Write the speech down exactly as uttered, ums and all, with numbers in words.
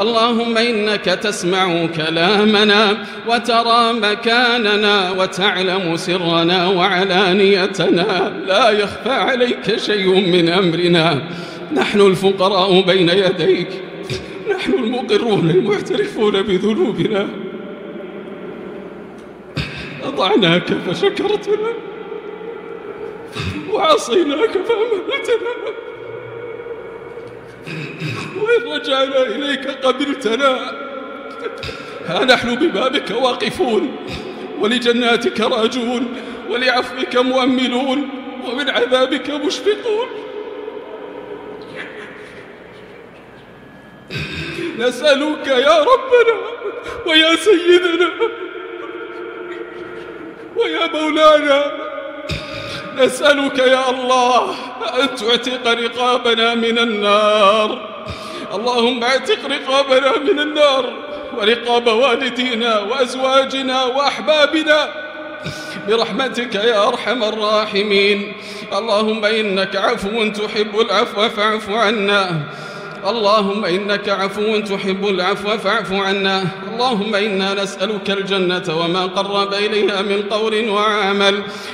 اللهم إنك تسمع كلامنا وترى مكاننا وتعلم سرنا وعلانيتنا، لا يخفى عليك شيء من أمرنا. نحن الفقراء بين يديك، نحن المقرون المعترفون بذنوبنا. أطعناك فشكرتنا وعصيناك فأمهلتنا، وإن رجعنا إليك قبلتنا. ها نحن ببابك واقفون، ولجناتك راجون، ولعفوك مؤملون، ومن عذابك مشفقون. نسألك يا ربنا ويا سيدنا ويا مولانا، نسألك يا الله أن تعتق رقابنا من النار. اللهم اعتق رقابنا من النار ورقاب والدينا وأزواجنا وأحبابنا برحمتك يا أرحم الراحمين. اللهم إنك عفو تحب العفو فاعف عنا، اللهم إنك عفو تحب العفو فاعف عنا. اللهم إنا نسألك الجنة وما قرب إليها من قول وعمل.